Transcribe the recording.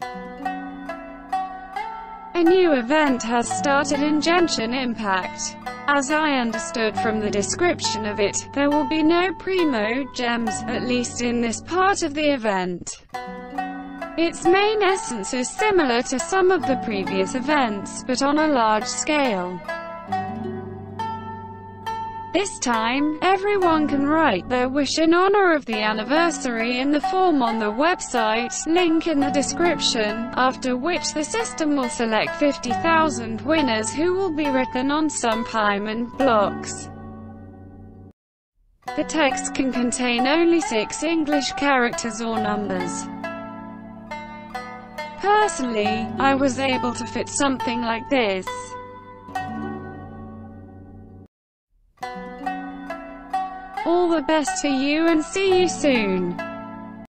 A new event has started in Genshin Impact. As I understood from the description of it, there will be no primogems, at least in this part of the event. Its main essence is similar to some of the previous events, but on a large scale. This time, everyone can write their wish in honor of the anniversary in the form on the website, link in the description, after which the system will select 50,000 winners who will be written on some Paimon blocks. The text can contain only 6 English characters or numbers. Personally, I was able to fit something like this. All the best to you and see you soon.